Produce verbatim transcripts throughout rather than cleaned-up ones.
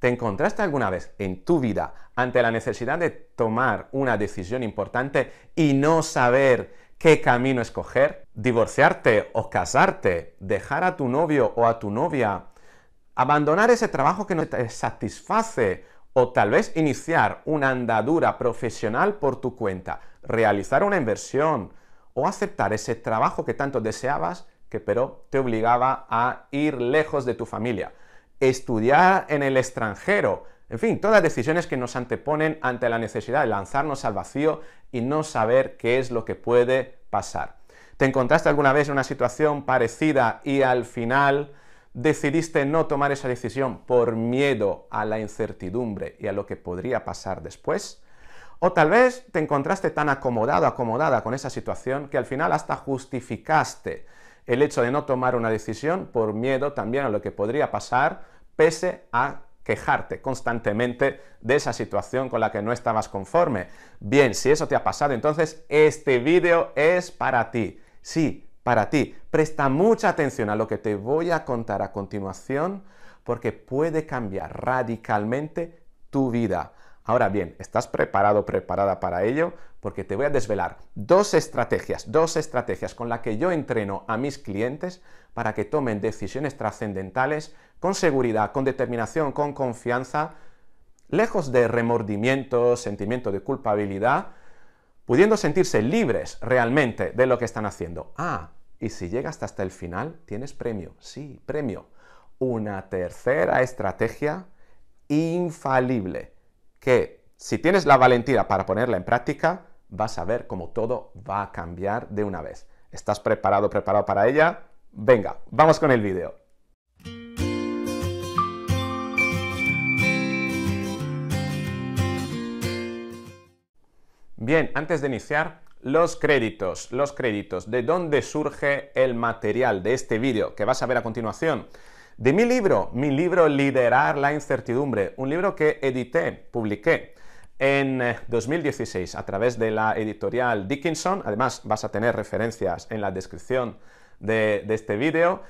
¿Te encontraste alguna vez en tu vida ante la necesidad de tomar una decisión importante y no saber qué camino escoger? ¿Divorciarte o casarte? ¿Dejar a tu novio o a tu novia? ¿Abandonar ese trabajo que no te satisface? ¿O tal vez iniciar una andadura profesional por tu cuenta? ¿Realizar una inversión? ¿O aceptar ese trabajo que tanto deseabas que pero te obligaba a ir lejos de tu familia? Estudiar en el extranjero, en fin, todas decisiones que nos anteponen ante la necesidad de lanzarnos al vacío y no saber qué es lo que puede pasar. ¿Te encontraste alguna vez en una situación parecida y al final decidiste no tomar esa decisión por miedo a la incertidumbre y a lo que podría pasar después? ¿O tal vez te encontraste tan acomodado, acomodada con esa situación que al final hasta justificaste el hecho de no tomar una decisión por miedo también a lo que podría pasar, pese a quejarte constantemente de esa situación con la que no estabas conforme? Bien, si eso te ha pasado, entonces este vídeo es para ti. Sí, para ti. Presta mucha atención a lo que te voy a contar a continuación, porque puede cambiar radicalmente tu vida. Ahora bien, ¿estás preparado, preparada para ello? Porque te voy a desvelar dos estrategias, dos estrategias con las que yo entreno a mis clientes para que tomen decisiones trascendentales con seguridad, con determinación, con confianza, lejos de remordimientos, sentimiento de culpabilidad, pudiendo sentirse libres realmente de lo que están haciendo. Ah, y si llegas hasta el final, tienes premio. Sí, premio. Una tercera estrategia infalible, que si tienes la valentía para ponerla en práctica, vas a ver cómo todo va a cambiar de una vez. ¿Estás preparado, preparado para ella? Venga, vamos con el vídeo. Bien, antes de iniciar, los créditos, los créditos. ¿De dónde surge el material de este vídeo que vas a ver a continuación? De mi libro, mi libro Liderar la incertidumbre, un libro que edité, publiqué en dos mil dieciséis a través de la editorial Dykinson. Además, vas a tener referencias en la descripción de, de este vídeo,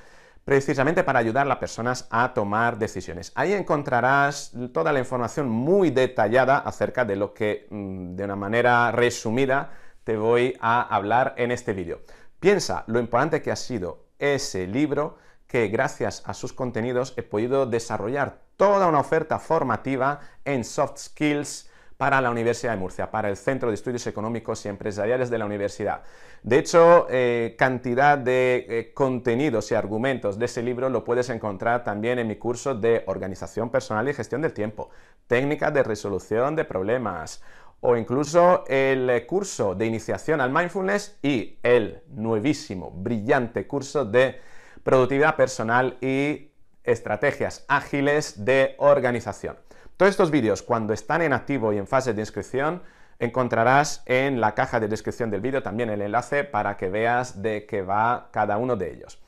precisamente para ayudar a personas a tomar decisiones. Ahí encontrarás toda la información muy detallada acerca de lo que, de una manera resumida, te voy a hablar en este vídeo. Piensa lo importante que ha sido ese libro, que gracias a sus contenidos he podido desarrollar toda una oferta formativa en soft skills para la Universidad de Murcia, para el Centro de Estudios Económicos y Empresariales de la Universidad. De hecho, eh, cantidad de eh, contenidos y argumentos de ese libro lo puedes encontrar también en mi curso de Organización Personal y Gestión del Tiempo, Técnicas de Resolución de Problemas, o incluso el curso de Iniciación al Mindfulness y el nuevísimo, brillante curso de Productividad Personal y Estrategias Ágiles de Organización. Todos estos vídeos, cuando están en activo y en fase de inscripción, encontrarás en la caja de descripción del vídeo también el enlace para que veas de qué va cada uno de ellos.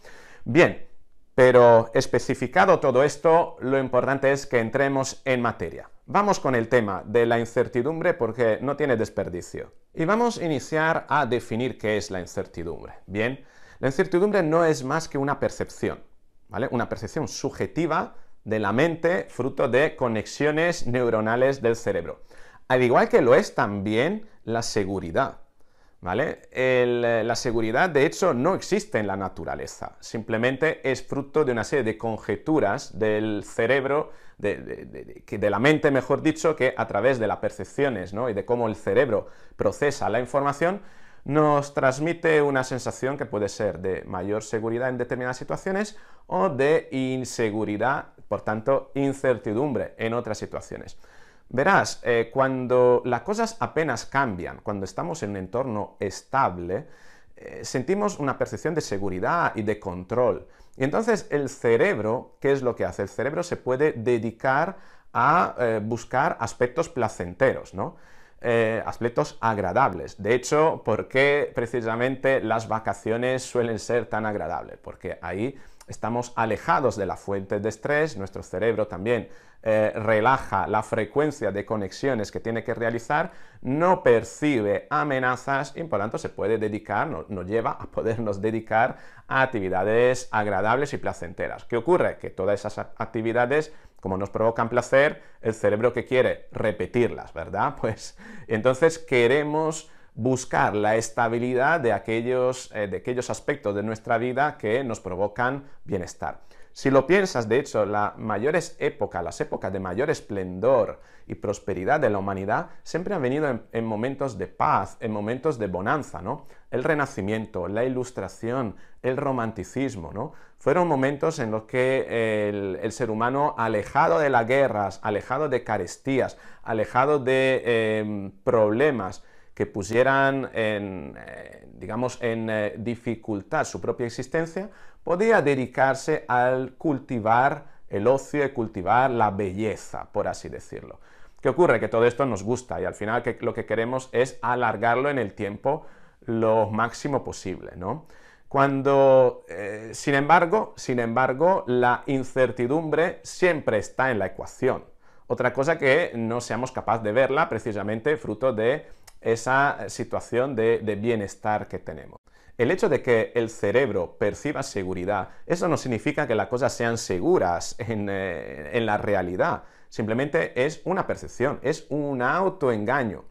Bien, pero especificado todo esto, lo importante es que entremos en materia. Vamos con el tema de la incertidumbre porque no tiene desperdicio. Y vamos a iniciar a definir qué es la incertidumbre. Bien. La incertidumbre no es más que una percepción, ¿vale? Una percepción subjetiva de la mente, fruto de conexiones neuronales del cerebro. Al igual que lo es también la seguridad, ¿vale? El, la seguridad, de hecho, no existe en la naturaleza. Simplemente es fruto de una serie de conjeturas del cerebro, de, de, de, de la mente, mejor dicho, que a través de las percepciones, ¿no? Y de cómo el cerebro procesa la información, nos transmite una sensación que puede ser de mayor seguridad en determinadas situaciones o de inseguridad, por tanto, incertidumbre en otras situaciones. Verás, eh, cuando las cosas apenas cambian, cuando estamos en un entorno estable, eh, sentimos una percepción de seguridad y de control. Y entonces el cerebro, ¿qué es lo que hace? El cerebro se puede dedicar a eh, buscar aspectos placenteros, ¿no? Eh, aspectos agradables. De hecho, ¿por qué precisamente las vacaciones suelen ser tan agradables? Porque ahí estamos alejados de la fuente de estrés, nuestro cerebro también eh, relaja la frecuencia de conexiones que tiene que realizar, no percibe amenazas y por tanto se puede dedicar, no, nos lleva a podernos dedicar a actividades agradables y placenteras. ¿Qué ocurre? Que todas esas actividades Como nos provocan placer, el cerebro que quiere repetirlas, ¿verdad? Pues entonces queremos buscar la estabilidad de aquellos, eh, de aquellos aspectos de nuestra vida que nos provocan bienestar. Si lo piensas, de hecho, las mayores épocas, las épocas de mayor esplendor y prosperidad de la humanidad siempre han venido en, en momentos de paz, en momentos de bonanza, ¿no? El Renacimiento, la Ilustración, el Romanticismo, ¿no? Fueron momentos en los que el, el ser humano, alejado de las guerras, alejado de carestías, alejado de eh, problemas que pusieran en, eh, digamos, en eh, dificultad su propia existencia, podía dedicarse al cultivar el ocio y cultivar la belleza, por así decirlo. ¿Qué ocurre? Que todo esto nos gusta y al final que, lo que queremos es alargarlo en el tiempo lo máximo posible, ¿no? Cuando, eh, sin embargo, sin embargo, la incertidumbre siempre está en la ecuación. Otra cosa que no seamos capaces de verla, precisamente fruto de esa situación de, de bienestar que tenemos. El hecho de que el cerebro perciba seguridad, eso no significa que las cosas sean seguras en, eh, en la realidad. Simplemente es una percepción, es un autoengaño.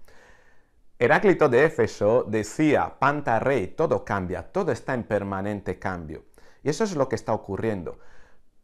Heráclito de Éfeso decía, Panta Rhei, todo cambia, todo está en permanente cambio. Y eso es lo que está ocurriendo.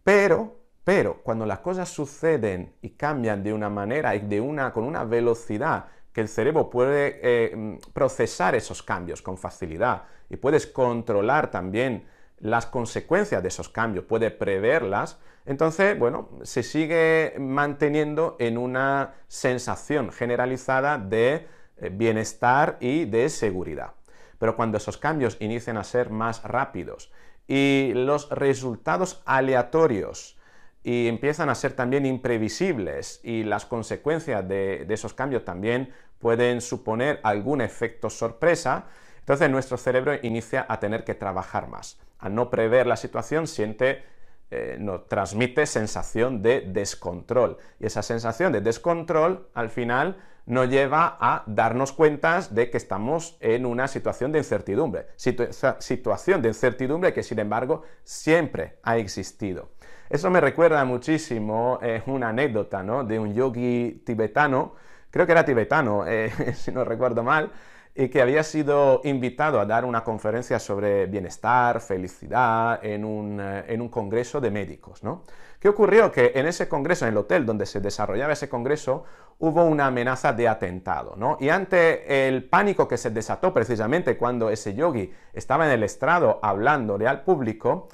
Pero, pero, cuando las cosas suceden y cambian de una manera y de una, con una velocidad que el cerebro puede eh, procesar esos cambios con facilidad y puedes controlar también las consecuencias de esos cambios, puedes preverlas, entonces, bueno, se sigue manteniendo en una sensación generalizada de eh, bienestar y de seguridad. Pero cuando esos cambios inician a ser más rápidos y los resultados aleatorios y empiezan a ser también imprevisibles y las consecuencias de, de esos cambios también pueden suponer algún efecto sorpresa, entonces nuestro cerebro inicia a tener que trabajar más. Al no prever la situación, siente, eh, no, transmite sensación de descontrol. Y esa sensación de descontrol, al final, nos lleva a darnos cuenta de que estamos en una situación de incertidumbre. Situ- situación de incertidumbre que, sin embargo, siempre ha existido. Eso me recuerda muchísimo eh, una anécdota, ¿no?, de un yogui tibetano, creo que era tibetano, eh, si no recuerdo mal, y que había sido invitado a dar una conferencia sobre bienestar, felicidad, en un, eh, en un congreso de médicos, ¿no? ¿Qué ocurrió? Que en ese congreso, en el hotel donde se desarrollaba ese congreso, hubo una amenaza de atentado, ¿no? Y ante el pánico que se desató precisamente cuando ese yogui estaba en el estrado hablándole al público,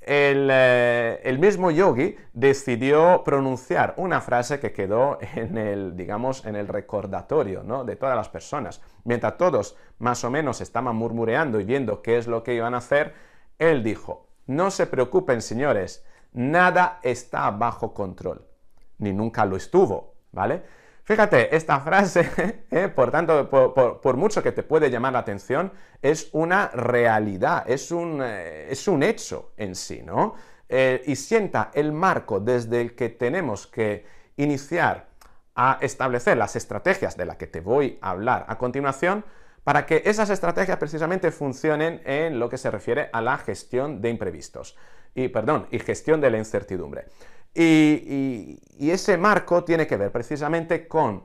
El, eh, el mismo yogi decidió pronunciar una frase que quedó en el, digamos, en el recordatorio, ¿no?, de todas las personas. Mientras todos más o menos estaban murmureando y viendo qué es lo que iban a hacer, él dijo, no se preocupen, señores, nada está bajo control, ni nunca lo estuvo, ¿vale? Fíjate, esta frase, eh, por tanto, por, por, por mucho que te puede llamar la atención, es una realidad, es un, eh, es un hecho en sí, ¿no? Eh, y sienta el marco desde el que tenemos que iniciar a establecer las estrategias de las que te voy a hablar a continuación, para que esas estrategias precisamente funcionen en lo que se refiere a la gestión de imprevistos, y, perdón, y gestión de la incertidumbre. Y, y, y ese marco tiene que ver precisamente con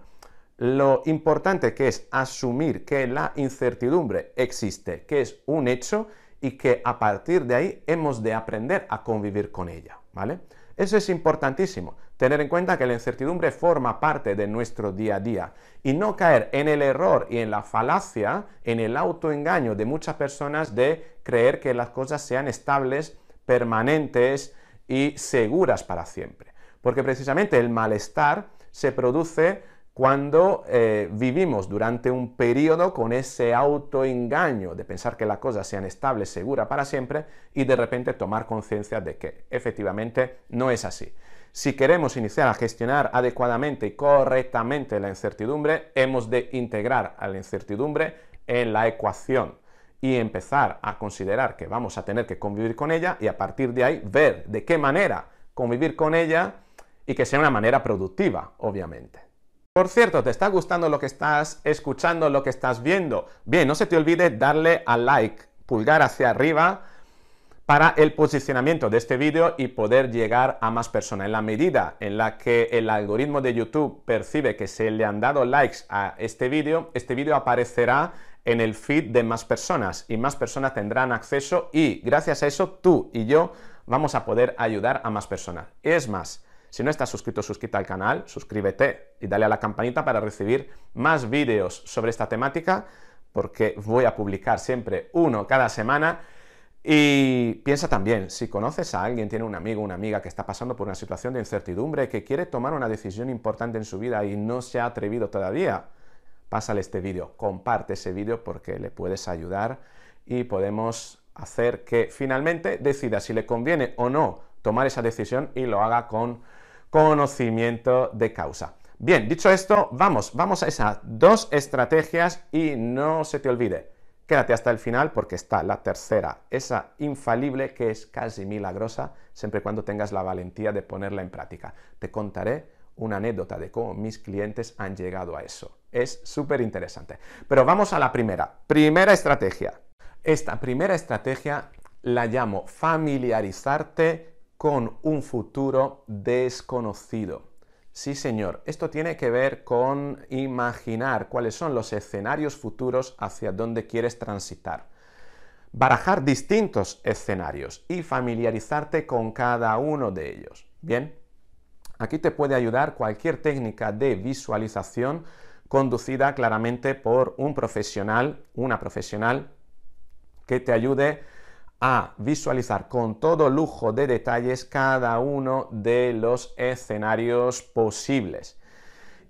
lo importante que es asumir que la incertidumbre existe, que es un hecho y que a partir de ahí hemos de aprender a convivir con ella, ¿vale? Eso es importantísimo, tener en cuenta que la incertidumbre forma parte de nuestro día a día y no caer en el error y en la falacia, en el autoengaño de muchas personas de creer que las cosas sean estables, permanentes y seguras para siempre. Porque precisamente el malestar se produce cuando eh, vivimos durante un periodo con ese autoengaño de pensar que las cosas sean estables, seguras para siempre y de repente tomar conciencia de que efectivamente no es así. Si queremos iniciar a gestionar adecuadamente y correctamente la incertidumbre, hemos de integrar a la incertidumbre en la ecuación y empezar a considerar que vamos a tener que convivir con ella y a partir de ahí ver de qué manera convivir con ella y que sea una manera productiva, obviamente. Por cierto, ¿te está gustando lo que estás escuchando, lo que estás viendo? Bien, no se te olvide darle al like, pulgar hacia arriba, para el posicionamiento de este vídeo y poder llegar a más personas. En la medida en la que el algoritmo de YouTube percibe que se le han dado likes a este vídeo, este vídeo aparecerá en el feed de más personas y más personas tendrán acceso y gracias a eso tú y yo vamos a poder ayudar a más personas. Es más, si no estás suscrito, suscríbete al canal, suscríbete y dale a la campanita para recibir más vídeos sobre esta temática, porque voy a publicar siempre uno cada semana. Y piensa también, si conoces a alguien, tiene un amigo o una amiga que está pasando por una situación de incertidumbre, que quiere tomar una decisión importante en su vida y no se ha atrevido todavía, pásale este vídeo, comparte ese vídeo porque le puedes ayudar y podemos hacer que finalmente decida si le conviene o no tomar esa decisión y lo haga con conocimiento de causa. Bien, dicho esto, vamos, vamos a esas dos estrategias y no se te olvide, quédate hasta el final porque está la tercera, esa infalible que es casi milagrosa, siempre y cuando tengas la valentía de ponerla en práctica. Te contaré una anécdota de cómo mis clientes han llegado a eso. Es súper interesante. Pero vamos a la primera, primera estrategia. Esta primera estrategia la llamo familiarizarte con un futuro desconocido. Sí, señor. Esto tiene que ver con imaginar cuáles son los escenarios futuros hacia dónde quieres transitar. Barajar distintos escenarios y familiarizarte con cada uno de ellos. Bien, aquí te puede ayudar cualquier técnica de visualización conducida claramente por un profesional, una profesional que te ayude a visualizar con todo lujo de detalles cada uno de los escenarios posibles.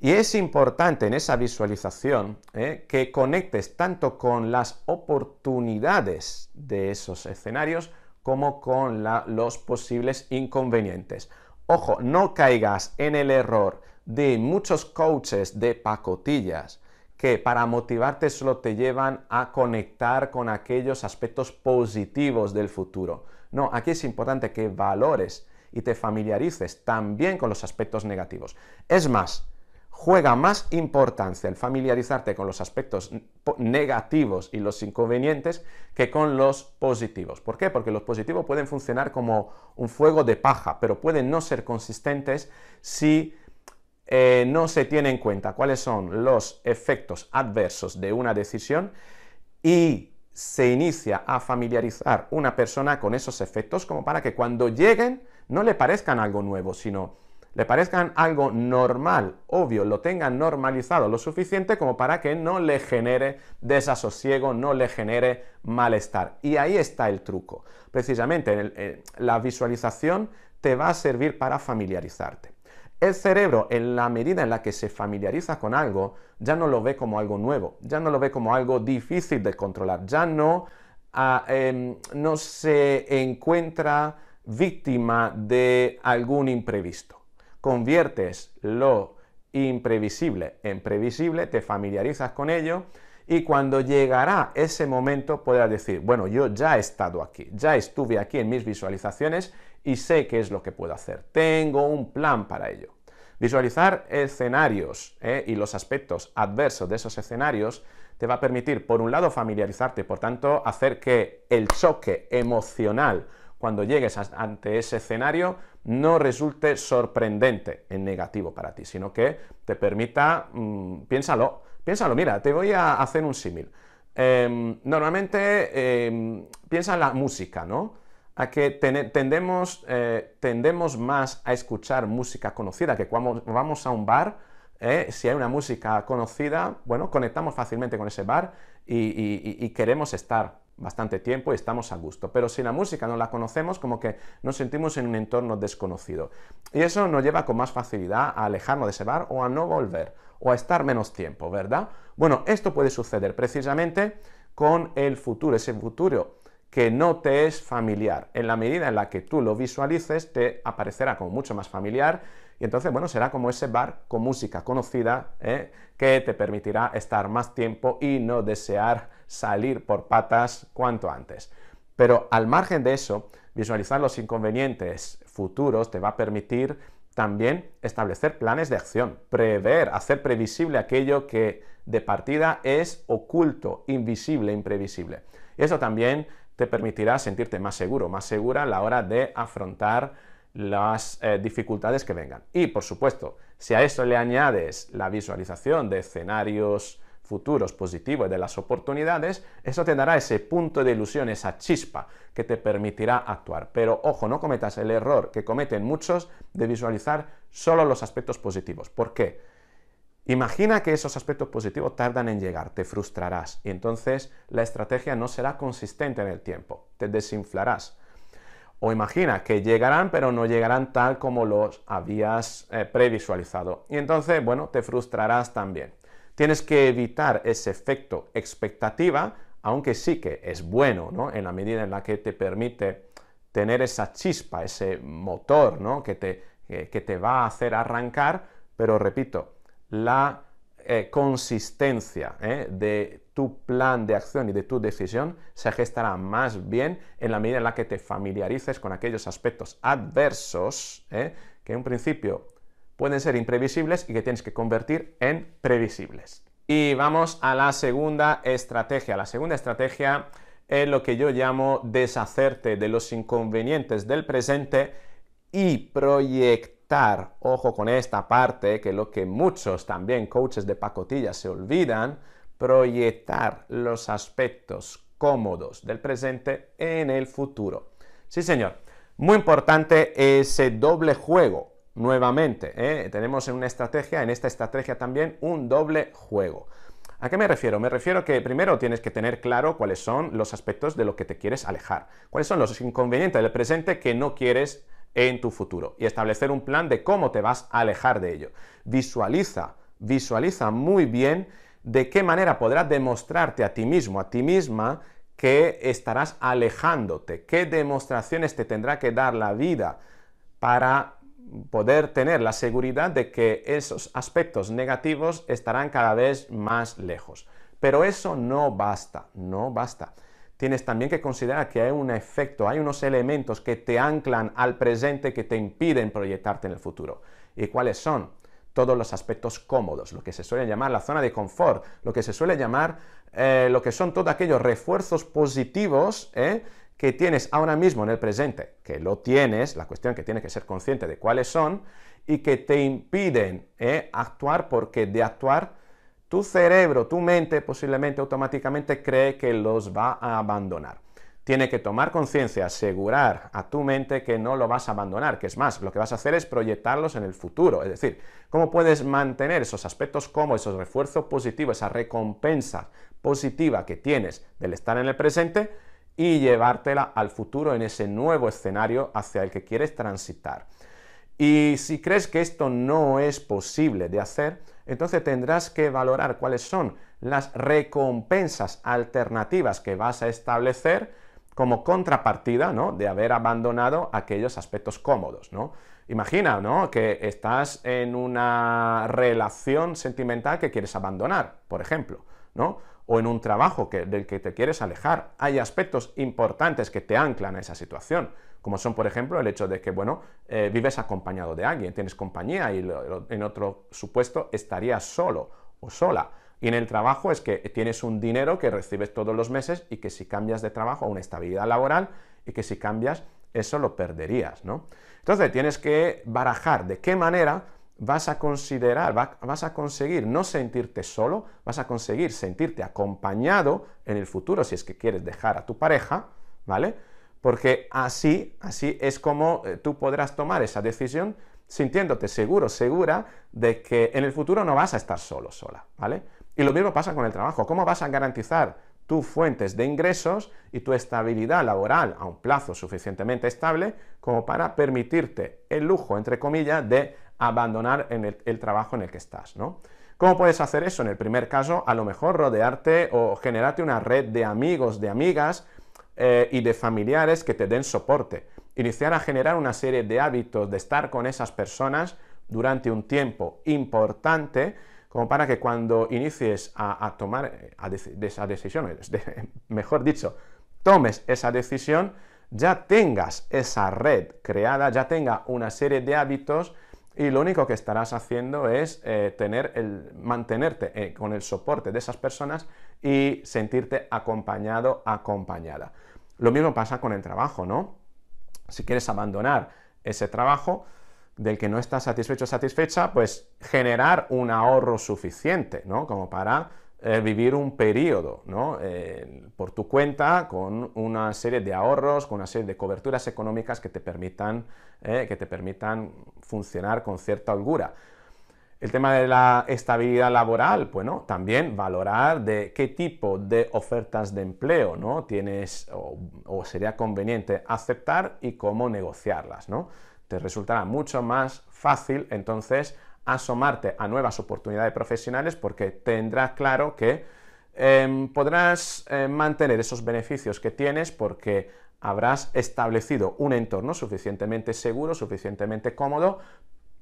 Y es importante en esa visualización ¿eh? que conectes tanto con las oportunidades de esos escenarios como con la, los posibles inconvenientes. Ojo, no caigas en el error de muchos coaches de pacotillas que para motivarte solo te llevan a conectar con aquellos aspectos positivos del futuro. No, aquí es importante que valores y te familiarices también con los aspectos negativos. Es más, juega más importancia el familiarizarte con los aspectos negativos y los inconvenientes que con los positivos. ¿Por qué? Porque los positivos pueden funcionar como un fuego de paja, pero pueden no ser consistentes si Eh, no se tiene en cuenta cuáles son los efectos adversos de una decisión y se inicia a familiarizar una persona con esos efectos como para que cuando lleguen no le parezcan algo nuevo, sino le parezcan algo normal, obvio, lo tengan normalizado lo suficiente como para que no le genere desasosiego, no le genere malestar. Y ahí está el truco. Precisamente en el, en la visualización te va a servir para familiarizarte. El cerebro, en la medida en la que se familiariza con algo, ya no lo ve como algo nuevo, ya no lo ve como algo difícil de controlar, ya no, uh, eh, no se encuentra víctima de algún imprevisto. Conviertes lo imprevisible en previsible, te familiarizas con ello y cuando llegará ese momento podrás decir, bueno, yo ya he estado aquí, ya estuve aquí en mis visualizaciones y sé qué es lo que puedo hacer, tengo un plan para ello. Visualizar escenarios ¿eh? y los aspectos adversos de esos escenarios te va a permitir, por un lado, familiarizarte, por tanto, hacer que el choque emocional cuando llegues ante ese escenario no resulte sorprendente en negativo para ti, sino que te permita, mmm, piénsalo, piénsalo, mira, te voy a hacer un símil. Eh, normalmente eh, piensa en la música, ¿no? a que tendemos, eh, tendemos más a escuchar música conocida, que cuando vamos a un bar, eh, si hay una música conocida, bueno, conectamos fácilmente con ese bar y, y, y queremos estar bastante tiempo y estamos a gusto. Pero si la música no la conocemos, como que nos sentimos en un entorno desconocido. Y eso nos lleva con más facilidad a alejarnos de ese bar o a no volver, o a estar menos tiempo, ¿verdad? Bueno, esto puede suceder precisamente con el futuro, ese futuro que no te es familiar. En la medida en la que tú lo visualices, te aparecerá como mucho más familiar y entonces, bueno, será como ese bar con música conocida ¿eh? que te permitirá estar más tiempo y no desear salir por patas cuanto antes. Pero al margen de eso, visualizar los inconvenientes futuros te va a permitir también establecer planes de acción, prever, hacer previsible aquello que de partida es oculto, invisible, imprevisible. Eso también te permitirá sentirte más seguro, más segura a la hora de afrontar las eh, dificultades que vengan. Y, por supuesto, si a eso le añades la visualización de escenarios futuros positivos y de las oportunidades, eso te dará ese punto de ilusión, esa chispa que te permitirá actuar. Pero, ojo, no cometas el error que cometen muchos de visualizar solo los aspectos positivos. ¿Por qué? Imagina que esos aspectos positivos tardan en llegar, te frustrarás y entonces la estrategia no será consistente en el tiempo, te desinflarás. O imagina que llegarán, pero no llegarán tal como los habías eh, previsualizado. Y entonces, bueno, te frustrarás también. Tienes que evitar ese efecto expectativa, aunque sí que es bueno, ¿no? En la medida en la que te permite tener esa chispa, ese motor, ¿no? que, te, eh, que te va a hacer arrancar, pero repito, la eh, consistencia eh, de tu plan de acción y de tu decisión se gestará más bien en la medida en la que te familiarices con aquellos aspectos adversos ¿eh? que en principio pueden ser imprevisibles y que tienes que convertir en previsibles. Y vamos a la segunda estrategia. La segunda estrategia es lo que yo llamo deshacerte de los inconvenientes del presente y proyectar. Ojo con esta parte, que lo que muchos también coaches de pacotilla se olvidan, proyectar los aspectos cómodos del presente en el futuro. Sí, señor. Muy importante ese doble juego. Nuevamente, ¿eh? tenemos en una estrategia, en esta estrategia también, un doble juego. ¿A qué me refiero? Me refiero que primero tienes que tener claro cuáles son los aspectos de lo que te quieres alejar, cuáles son los inconvenientes del presente que no quieres en tu futuro y establecer un plan de cómo te vas a alejar de ello. Visualiza, visualiza muy bien de qué manera podrás demostrarte a ti mismo, a ti misma, que estarás alejándote, qué demostraciones te tendrá que dar la vida para poder tener la seguridad de que esos aspectos negativos estarán cada vez más lejos. Pero eso no basta, no basta. Tienes también que considerar que hay un efecto, hay unos elementos que te anclan al presente que te impiden proyectarte en el futuro. ¿Y cuáles son? Todos los aspectos cómodos, lo que se suele llamar la zona de confort, lo que se suele llamar eh, lo que son todos aquellos refuerzos positivos ¿eh? que tienes ahora mismo en el presente, que lo tienes, la cuestión que tienes que ser consciente de cuáles son, y que te impiden ¿eh? actuar, porque de actuar tu cerebro, tu mente posiblemente automáticamente cree que los va a abandonar. Tiene que tomar conciencia, asegurar a tu mente que no lo vas a abandonar, que es más, lo que vas a hacer es proyectarlos en el futuro. Es decir, ¿cómo puedes mantener esos aspectos cómodos, esos refuerzos positivos, esa recompensa positiva que tienes del estar en el presente y llevártela al futuro en ese nuevo escenario hacia el que quieres transitar? Y si crees que esto no es posible de hacer, entonces tendrás que valorar cuáles son las recompensas alternativas que vas a establecer como contrapartida, ¿no? de haber abandonado aquellos aspectos cómodos, ¿no? Imagina, ¿no? que estás en una relación sentimental que quieres abandonar, por ejemplo, ¿no? o en un trabajo que, del que te quieres alejar. Hay aspectos importantes que te anclan a esa situación, como son, por ejemplo, el hecho de que, bueno, eh, vives acompañado de alguien, tienes compañía y lo, lo, en otro supuesto estarías solo o sola. Y en el trabajo es que tienes un dinero que recibes todos los meses y que si cambias de trabajo a una estabilidad laboral y que si cambias, eso lo perderías, ¿no? Entonces tienes que barajar de qué manera vas a considerar, va, vas a conseguir no sentirte solo, vas a conseguir sentirte acompañado en el futuro si es que quieres dejar a tu pareja, ¿vale? Porque así, así es como tú podrás tomar esa decisión sintiéndote seguro, segura de que en el futuro no vas a estar solo, sola, ¿vale? Y lo mismo pasa con el trabajo. ¿Cómo vas a garantizar tus fuentes de ingresos y tu estabilidad laboral a un plazo suficientemente estable como para permitirte el lujo, entre comillas, de abandonar en el, el trabajo en el que estás, ¿no? ¿Cómo puedes hacer eso? En el primer caso, a lo mejor rodearte o generarte una red de amigos, de amigas eh, y de familiares que te den soporte. Iniciar a generar una serie de hábitos de estar con esas personas durante un tiempo importante, como para que cuando inicies a, a tomar a de, de esa decisión, de, mejor dicho, tomes esa decisión, ya tengas esa red creada, ya tenga una serie de hábitos y lo único que estarás haciendo es eh, tener el, mantenerte eh, con el soporte de esas personas y sentirte acompañado, acompañada. Lo mismo pasa con el trabajo, ¿no? Si quieres abandonar ese trabajo del que no estás satisfecho o satisfecha, pues generar un ahorro suficiente, ¿no? Como para eh, vivir un periodo, ¿no? Eh, por tu cuenta, con una serie de ahorros, con una serie de coberturas económicas que te permitan, eh, que te permitan funcionar con cierta holgura. El tema de la estabilidad laboral, bueno, también valorar de qué tipo de ofertas de empleo, ¿no? tienes o, o sería conveniente aceptar y cómo negociarlas, ¿no? Te resultará mucho más fácil, entonces, asomarte a nuevas oportunidades profesionales porque tendrás claro que eh, podrás eh, mantener esos beneficios que tienes porque habrás establecido un entorno suficientemente seguro, suficientemente cómodo,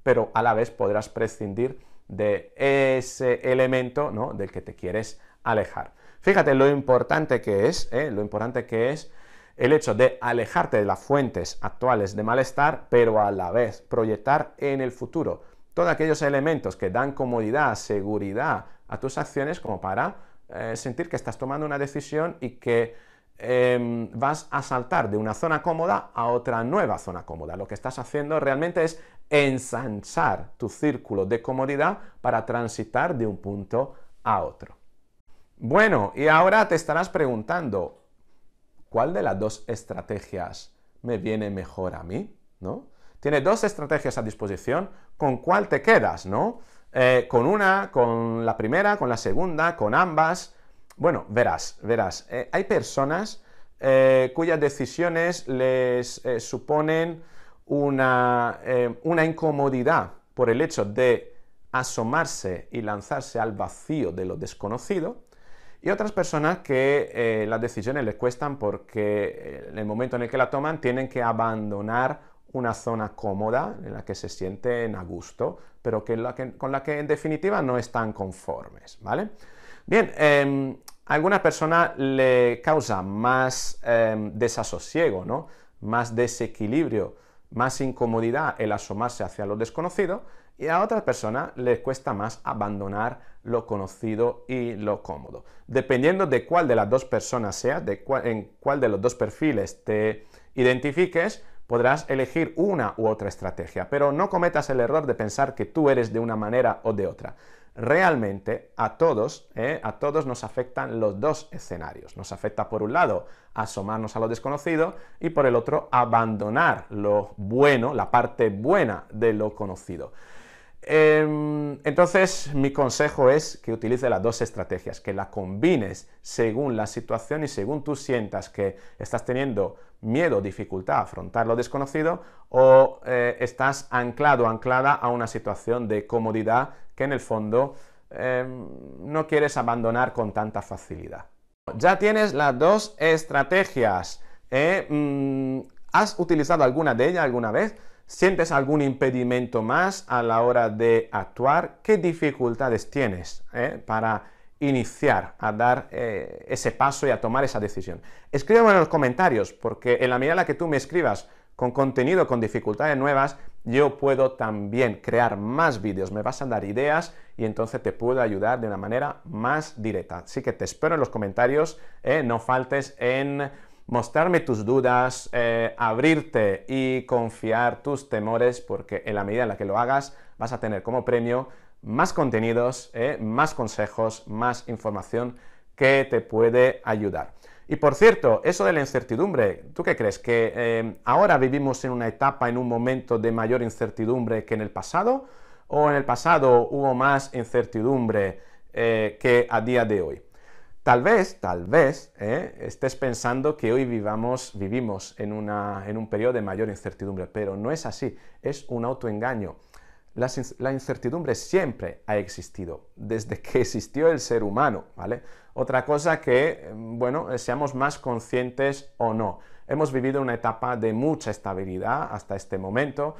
pero a la vez podrás prescindir de ese elemento, ¿no? del que te quieres alejar. Fíjate lo importante que es, ¿eh? lo importante que es el hecho de alejarte de las fuentes actuales de malestar, pero a la vez proyectar en el futuro todos aquellos elementos que dan comodidad, seguridad a tus acciones como para eh, sentir que estás tomando una decisión y que Eh, vas a saltar de una zona cómoda a otra nueva zona cómoda. Lo que estás haciendo realmente es ensanchar tu círculo de comodidad para transitar de un punto a otro. Bueno, y ahora te estarás preguntando, ¿cuál de las dos estrategias me viene mejor a mí? ¿No? Tienes dos estrategias a disposición, ¿con cuál te quedas? ¿No? Eh, ¿Con una, con la primera, con la segunda, con ambas? Bueno, verás, verás, eh, hay personas eh, cuyas decisiones les eh, suponen una, eh, una incomodidad por el hecho de asomarse y lanzarse al vacío de lo desconocido, y otras personas que eh, las decisiones les cuestan porque en el momento en el que la toman tienen que abandonar una zona cómoda en la que se sienten a gusto, pero que la que, con la que en definitiva no están conformes, ¿vale? Bien, eh, a alguna persona le causa más eh, desasosiego, ¿no? más desequilibrio, más incomodidad el asomarse hacia lo desconocido, y a otra persona le cuesta más abandonar lo conocido y lo cómodo. Dependiendo de cuál de las dos personas seas, de cuál, en cuál de los dos perfiles te identifiques, podrás elegir una u otra estrategia, pero no cometas el error de pensar que tú eres de una manera o de otra. Realmente a todos, eh, a todos nos afectan los dos escenarios. Nos afecta por un lado asomarnos a lo desconocido y por el otro abandonar lo bueno, la parte buena de lo conocido. Eh, entonces mi consejo es que utilices las dos estrategias, que las combines según la situación y según tú sientas que estás teniendo miedo, dificultad a afrontar lo desconocido o eh, estás anclado, anclada a una situación de comodidad que en el fondo eh, no quieres abandonar con tanta facilidad. Ya tienes las dos estrategias. ¿eh? ¿Has utilizado alguna de ellas alguna vez? ¿Sientes algún impedimento más a la hora de actuar? ¿Qué dificultades tienes eh, para iniciar a dar eh, ese paso y a tomar esa decisión? Escríbeme en los comentarios, porque en la medida en la que tú me escribas con contenido, con dificultades nuevas, yo puedo también crear más vídeos, me vas a dar ideas y entonces te puedo ayudar de una manera más directa. Así que te espero en los comentarios, eh, no faltes en mostrarme tus dudas, eh, abrirte y confiar tus temores, porque en la medida en la que lo hagas vas a tener como premio más contenidos, eh, más consejos, más información que te puede ayudar. Y por cierto, eso de la incertidumbre, ¿tú qué crees? ¿Que eh, ahora vivimos en una etapa, en un momento de mayor incertidumbre que en el pasado? ¿O en el pasado hubo más incertidumbre eh, que a día de hoy? Tal vez, tal vez, eh, estés pensando que hoy vivamos, vivimos en, una, en un periodo de mayor incertidumbre, pero no es así, es un autoengaño. La, la incertidumbre siempre ha existido, desde que existió el ser humano, ¿vale? Otra cosa que, bueno, seamos más conscientes o no. Hemos vivido una etapa de mucha estabilidad hasta este momento,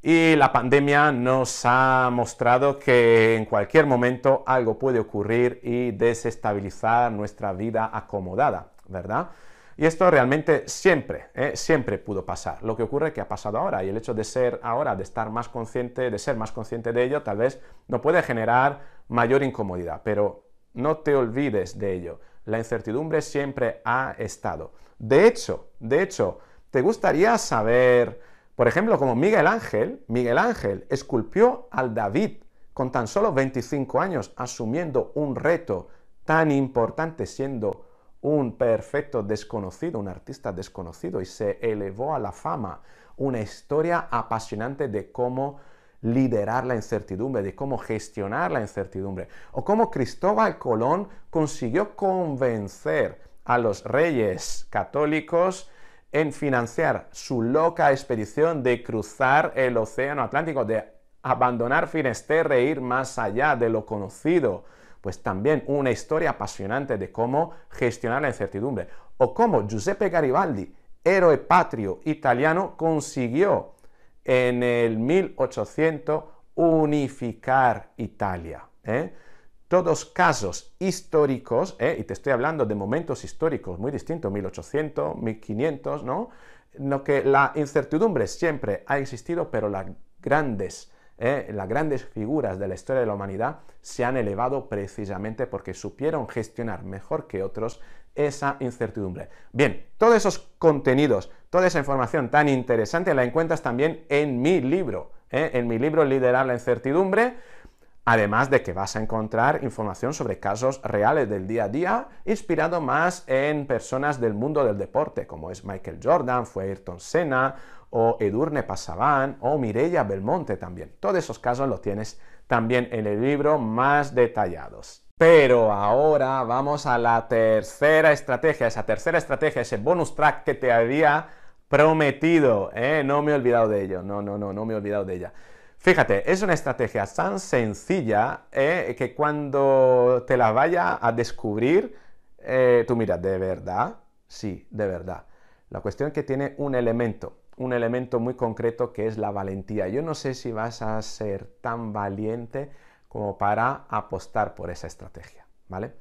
y la pandemia nos ha mostrado que en cualquier momento algo puede ocurrir y desestabilizar nuestra vida acomodada, ¿verdad? Y esto realmente siempre, ¿eh? siempre pudo pasar. Lo que ocurre es que ha pasado ahora, y el hecho de ser ahora, de estar más consciente, de ser más consciente de ello, tal vez no puede generar mayor incomodidad, pero no te olvides de ello. la incertidumbre siempre ha estado. De hecho, de hecho, ¿te gustaría saber, por ejemplo, cómo Miguel Ángel, Miguel Ángel esculpió al David con tan solo veinticinco años, asumiendo un reto tan importante, siendo un perfecto desconocido, un artista desconocido, y se elevó a la fama? Una historia apasionante de cómo liderar la incertidumbre, de cómo gestionar la incertidumbre, o cómo Cristóbal Colón consiguió convencer a los Reyes Católicos en financiar su loca expedición de cruzar el Océano Atlántico, de abandonar Finisterre e ir más allá de lo conocido. Pues también una historia apasionante de cómo gestionar la incertidumbre. O cómo Giuseppe Garibaldi, héroe patrio italiano, consiguió en el mil ochocientos unificar Italia, ¿eh? Todos casos históricos, ¿eh? Y te estoy hablando de momentos históricos muy distintos, mil ochocientos, mil quinientos, ¿no? Lo que la incertidumbre siempre ha existido, pero las grandes, ¿eh? las grandes figuras de la historia de la humanidad se han elevado precisamente porque supieron gestionar mejor que otros esa incertidumbre. Bien, todos esos contenidos, toda esa información tan interesante la encuentras también en mi libro, ¿eh? en mi libro Liderar la incertidumbre, además de que vas a encontrar información sobre casos reales del día a día, inspirado más en personas del mundo del deporte, como es Michael Jordan, fue Ayrton Senna, o Edurne Pasabán, o Mireia Belmonte también. Todos esos casos los tienes también en el libro más detallados. Pero ahora vamos a la tercera estrategia, esa tercera estrategia, ese bonus track que te había prometido, ¿eh? No me he olvidado de ello, no, no, no, no me he olvidado de ella. Fíjate, es una estrategia tan sencilla, ¿eh? que cuando te la vaya a descubrir, eh, tú mira, de verdad, sí, de verdad. La cuestión es que tiene un elemento, un elemento muy concreto que es la valentía. Yo no sé si vas a ser tan valiente como para apostar por esa estrategia, ¿vale?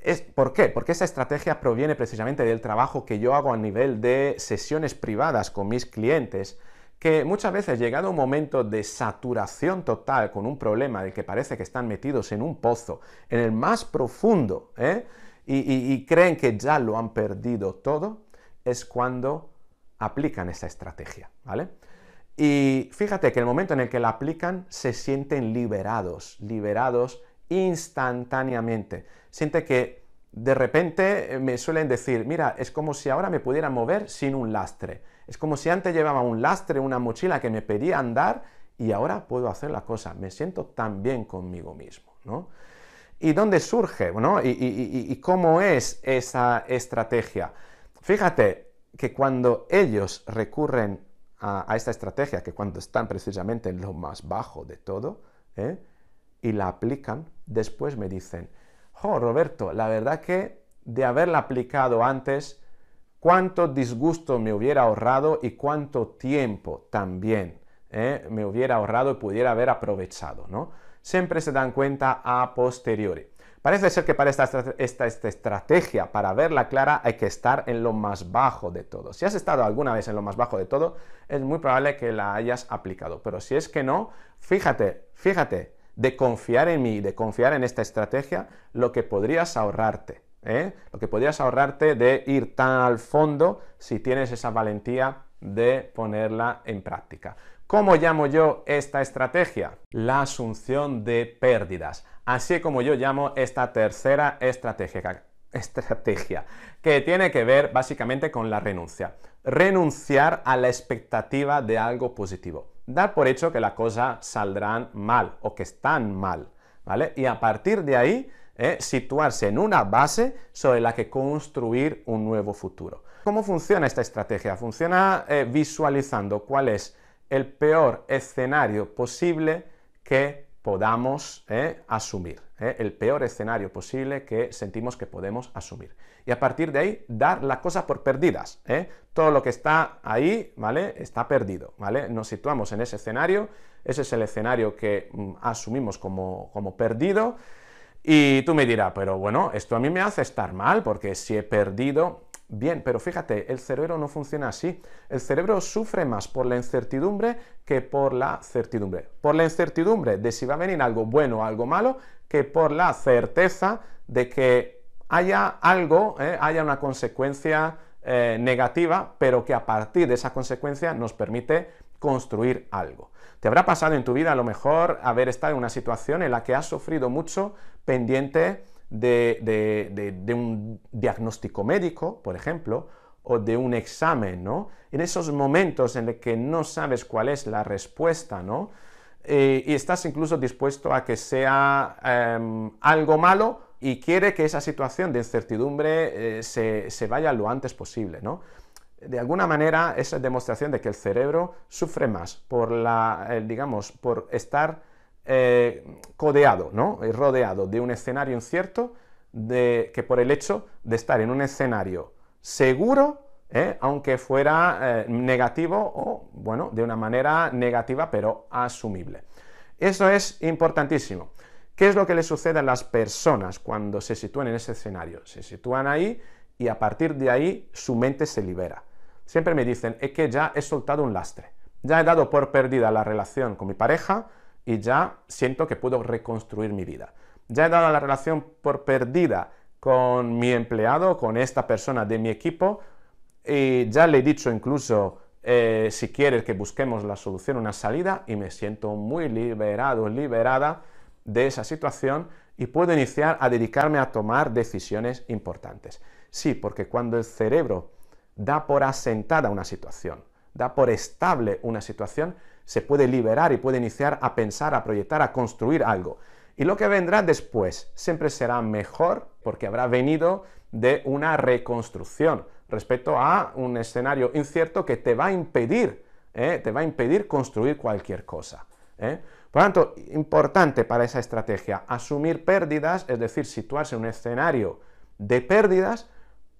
Es, ¿Por qué? Porque esa estrategia proviene precisamente del trabajo que yo hago a nivel de sesiones privadas con mis clientes, que muchas veces, llegado un momento de saturación total con un problema del que parece que están metidos en un pozo, en el más profundo, ¿eh? y, y, y creen que ya lo han perdido todo, es cuando aplican esa estrategia, ¿vale? Y fíjate que en el momento en el que la aplican, se sienten liberados, liberados instantáneamente. Siente que de repente me suelen decir, mira, es como si ahora me pudiera mover sin un lastre. Es como si antes llevaba un lastre, una mochila que me pedía andar y ahora puedo hacer la cosa. Me siento tan bien conmigo mismo, ¿no? ¿Y dónde surge, ¿no? ¿Y, y, y, y cómo es esa estrategia? Fíjate que cuando ellos recurren a esta estrategia, que cuando están precisamente en lo más bajo de todo, ¿eh? y la aplican, después me dicen, oh, Roberto, la verdad que de haberla aplicado antes, cuánto disgusto me hubiera ahorrado y cuánto tiempo también ¿eh? me hubiera ahorrado y pudiera haber aprovechado, ¿no? Siempre se dan cuenta a posteriori. Parece ser que para esta, esta, esta estrategia, para verla clara, hay que estar en lo más bajo de todo. Si has estado alguna vez en lo más bajo de todo, es muy probable que la hayas aplicado. Pero si es que no, fíjate, fíjate, de confiar en mí, de confiar en esta estrategia, lo que podrías ahorrarte, ¿eh? lo que podrías ahorrarte de ir tan al fondo si tienes esa valentía de ponerla en práctica. ¿Cómo llamo yo esta estrategia? La asunción de pérdidas. Así como yo llamo esta tercera estrategia, estrategia, que tiene que ver básicamente con la renuncia. Renunciar a la expectativa de algo positivo. Dar por hecho que las cosas saldrán mal o que están mal, ¿vale? Y a partir de ahí, eh, situarse en una base sobre la que construir un nuevo futuro. ¿Cómo funciona esta estrategia? Funciona eh, visualizando cuál es el peor escenario posible que podamos eh, asumir, eh, el peor escenario posible que sentimos que podemos asumir. Y a partir de ahí, dar las cosas por perdidas. Eh. Todo lo que está ahí, ¿vale? Está perdido, ¿vale? Nos situamos en ese escenario, ese es el escenario que mm, asumimos como, como perdido, y tú me dirás, pero bueno, esto a mí me hace estar mal, porque si he perdido... Bien, pero fíjate, el cerebro no funciona así. El cerebro sufre más por la incertidumbre que por la certidumbre. Por la incertidumbre de si va a venir algo bueno o algo malo, que por la certeza de que haya algo, eh, haya una consecuencia eh, negativa, pero que a partir de esa consecuencia nos permite construir algo. Te habrá pasado en tu vida, a lo mejor, haber estado en una situación en la que has sufrido mucho pendiente de, de, de, de un diagnóstico médico, por ejemplo, o de un examen, ¿no? En esos momentos en los que no sabes cuál es la respuesta, ¿no? Eh, y estás incluso dispuesto a que sea eh, algo malo y quiere que esa situación de incertidumbre eh, se, se vaya lo antes posible, ¿no? De alguna manera, esa demostración de que el cerebro sufre más por la, eh, digamos, por estar eh, codeado, ¿no? rodeado de un escenario incierto de, que por el hecho de estar en un escenario seguro, eh, aunque fuera eh, negativo o, bueno, de una manera negativa, pero asumible. Eso es importantísimo. ¿Qué es lo que le sucede a las personas cuando se sitúan en ese escenario? Se sitúan ahí y a partir de ahí su mente se libera. Siempre me dicen, es que ya he soltado un lastre, ya he dado por perdida la relación con mi pareja y ya siento que puedo reconstruir mi vida. Ya he dado la relación por perdida con mi empleado, con esta persona de mi equipo, y ya le he dicho incluso, eh, si quieres que busquemos la solución, una salida, y me siento muy liberado, liberada de esa situación, y puedo iniciar a dedicarme a tomar decisiones importantes. Sí, porque cuando el cerebro da por asentada una situación, da por estable una situación, se puede liberar y puede iniciar a pensar, a proyectar, a construir algo. Y lo que vendrá después siempre será mejor porque habrá venido de una reconstrucción respecto a un escenario incierto que te va a impedir, ¿eh? te va a impedir construir cualquier cosa, ¿eh? Por lo tanto, importante para esa estrategia, asumir pérdidas, es decir, situarse en un escenario de pérdidas,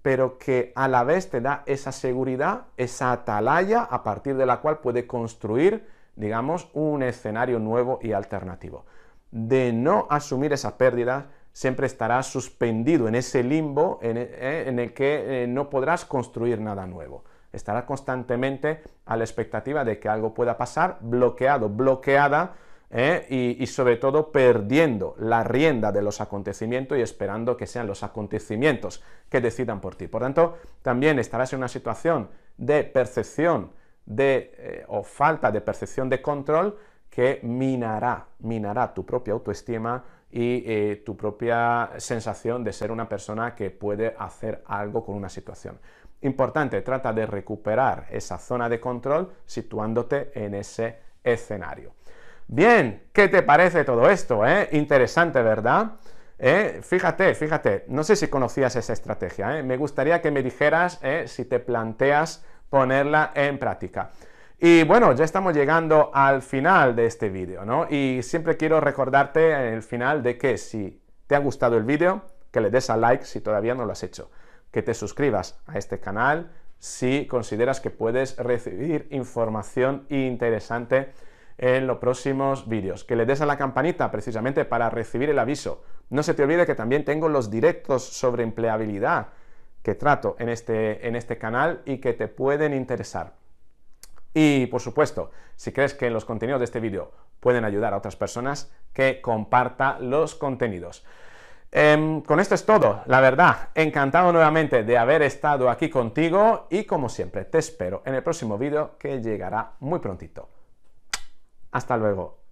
pero que a la vez te da esa seguridad, esa atalaya a partir de la cual puede construir, digamos, un escenario nuevo y alternativo. De no asumir esa pérdida, siempre estarás suspendido en ese limbo en el, eh, en el que eh, no podrás construir nada nuevo. Estarás constantemente a la expectativa de que algo pueda pasar, bloqueado, bloqueada, eh, y, y sobre todo perdiendo la rienda de los acontecimientos y esperando que sean los acontecimientos que decidan por ti. Por tanto, también estarás en una situación de percepción de, eh, o falta de percepción de control, que minará, minará tu propia autoestima y eh, tu propia sensación de ser una persona que puede hacer algo con una situación. Importante, trata de recuperar esa zona de control situándote en ese escenario. Bien, ¿qué te parece todo esto? Eh? Interesante, ¿verdad? Eh, fíjate, fíjate, no sé si conocías esa estrategia, eh? me gustaría que me dijeras eh, si te planteas ponerla en práctica. Y bueno, ya estamos llegando al final de este vídeo, ¿no? Y siempre quiero recordarte en el final de que si te ha gustado el vídeo, que le des a like si todavía no lo has hecho, que te suscribas a este canal si consideras que puedes recibir información interesante en los próximos vídeos, que le des a la campanita precisamente para recibir el aviso. No se te olvide que también tengo los directos sobre empleabilidad que trato en este, en este canal y que te pueden interesar. Y, por supuesto, si crees que los contenidos de este vídeo pueden ayudar a otras personas, que comparta los contenidos. Eh, con esto es todo, la verdad. Encantado nuevamente de haber estado aquí contigo y, como siempre, te espero en el próximo vídeo que llegará muy prontito. Hasta luego.